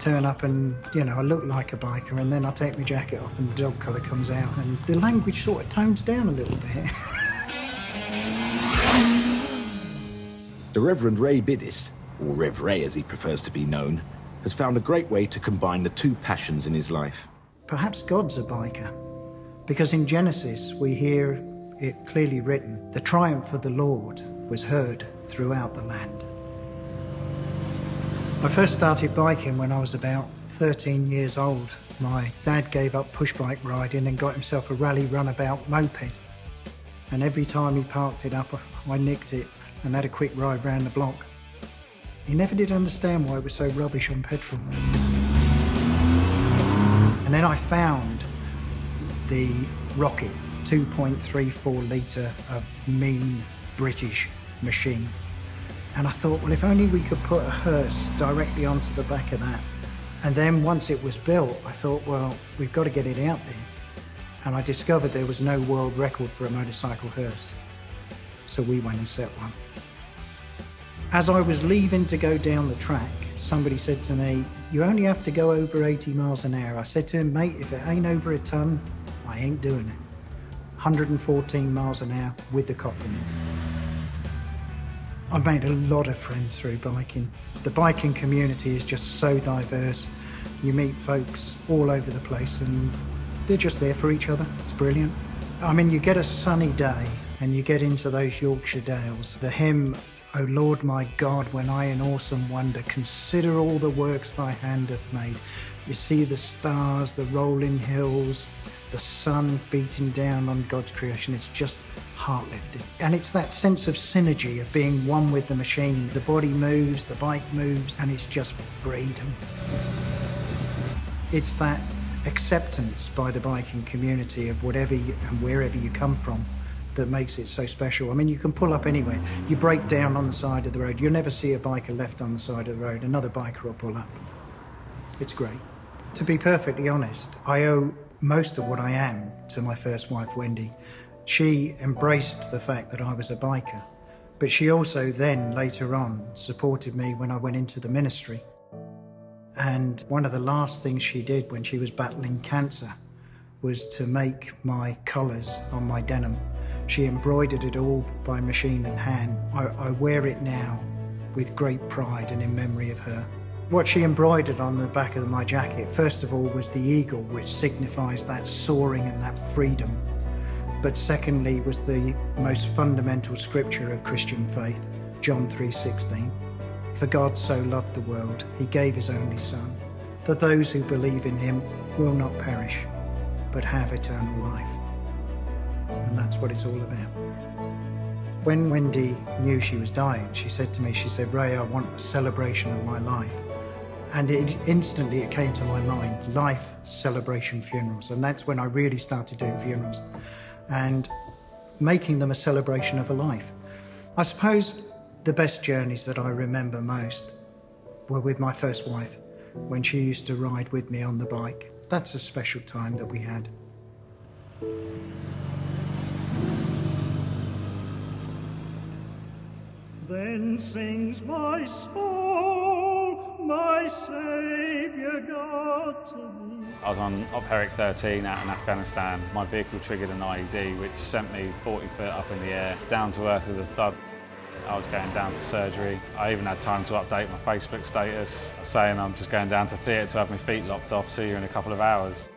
turn up and, you know, I look like a biker, and then I take my jacket off and the dog collar comes out and the language sort of tones down a little bit. The Reverend Ray Biddiss, or Rev Ray as he prefers to be known, has found a great way to combine the two passions in his life. Perhaps God's a biker, because in Genesis we hear it clearly written, the triumph of the Lord was heard throughout the land. I first started biking when I was about 13 years old. My dad gave up push bike riding and got himself a rally runabout moped. And every time he parked it up, I nicked it and had a quick ride round the block. He never did understand why it was so rubbish on petrol. And then I found the Rocket 2.34 litre of mean British machine. And I thought, well, if only we could put a hearse directly onto the back of that. And then once it was built, I thought, well, we've got to get it out there. And I discovered there was no world record for a motorcycle hearse. So we went and set one. As I was leaving to go down the track, somebody said to me, you only have to go over 80 miles an hour. I said to him, mate, if it ain't over a ton, I ain't doing it. 114 miles an hour with the coffin in. I've made a lot of friends through biking. The biking community is just so diverse. You meet folks all over the place and they're just there for each other. It's brilliant. I mean, you get a sunny day and you get into those Yorkshire Dales. The hymn, O Lord my God, when I in awesome wonder consider all the works thy hand hath made. You see the stars, the rolling hills, the sun beating down on God's creation. It's just heart-lifting. And it's that sense of synergy of being one with the machine. The body moves, the bike moves, and it's just freedom. It's that acceptance by the biking community of whatever and wherever you come from that makes it so special. I mean, you can pull up anywhere. You break down on the side of the road. You'll never see a biker left on the side of the road. Another biker will pull up. It's great. To be perfectly honest, I owe most of what I am to my first wife, Wendy. She embraced the fact that I was a biker, but she also then, later on, supported me when I went into the ministry. And one of the last things she did when she was battling cancer was to make my colours on my denim. She embroidered it all by machine and hand. I wear it now with great pride and in memory of her. What she embroidered on the back of my jacket, first of all, was the eagle, which signifies that soaring and that freedom. But secondly, was the most fundamental scripture of Christian faith, John 3:16. For God so loved the world, he gave his only son, that those who believe in him will not perish, but have eternal life. And that's what it's all about. When Wendy knew she was dying, she said to me, she said, Ray, I want a celebration of my life. And instantly it came to my mind, life, celebration, funerals. And that's when I really started doing funerals and making them a celebration of a life. I suppose the best journeys that I remember most were with my first wife, when she used to ride with me on the bike. That's a special time that we had. Then sings my soul, my Saviour God to thee. I was on Op Heric 13 out in Afghanistan. My vehicle triggered an IED, which sent me 40 foot up in the air, down to earth with a thud. I was going down to surgery. I even had time to update my Facebook status, saying I'm just going down to theatre to have my feet lopped off, see you in a couple of hours.